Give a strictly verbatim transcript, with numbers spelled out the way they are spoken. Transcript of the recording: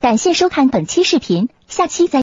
感谢收看本期视频，下期再见。